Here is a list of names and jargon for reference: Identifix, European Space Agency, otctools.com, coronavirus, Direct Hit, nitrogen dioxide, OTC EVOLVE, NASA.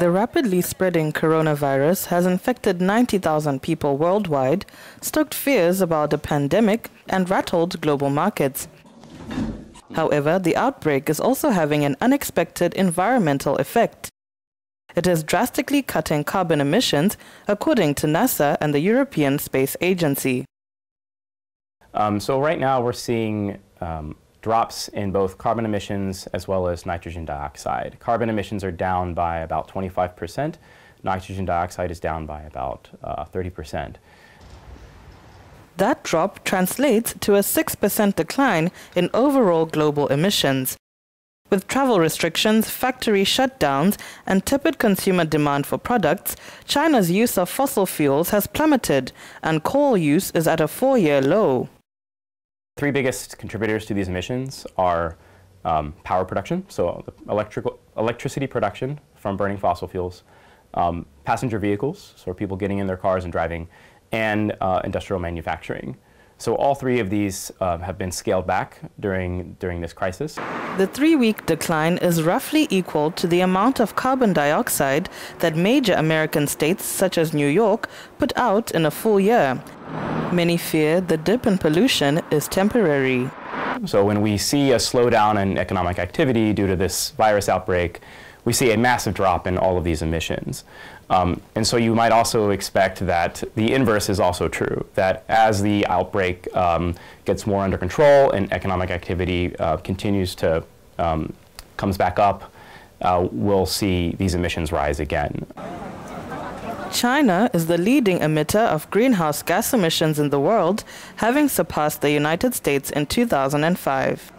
The rapidly spreading coronavirus has infected 90,000 people worldwide, stoked fears about a pandemic, and rattled global markets. However, the outbreak is also having an unexpected environmental effect. It is drastically cutting carbon emissions, according to NASA and the European Space Agency. So right now we're seeing drops in both carbon emissions as well as nitrogen dioxide. Carbon emissions are down by about 25%. Nitrogen dioxide is down by about 30%. That drop translates to a 6% decline in overall global emissions. With travel restrictions, factory shutdowns, and tepid consumer demand for products, China's use of fossil fuels has plummeted, and coal use is at a 4-year low. Three biggest contributors to these emissions are power production, so electricity production from burning fossil fuels, passenger vehicles, so people getting in their cars and driving, and industrial manufacturing. So all three of these have been scaled back during this crisis. The 3-week decline is roughly equal to the amount of carbon dioxide that major American states such as New York put out in a full year. Many fear the dip in pollution is temporary. So when we see a slowdown in economic activity due to this virus outbreak, we see a massive drop in all of these emissions. And so you might also expect that the inverse is also true, that as the outbreak gets more under control and economic activity continues to comes back up, we'll see these emissions rise again. China is the leading emitter of greenhouse gas emissions in the world, having surpassed the United States in 2005.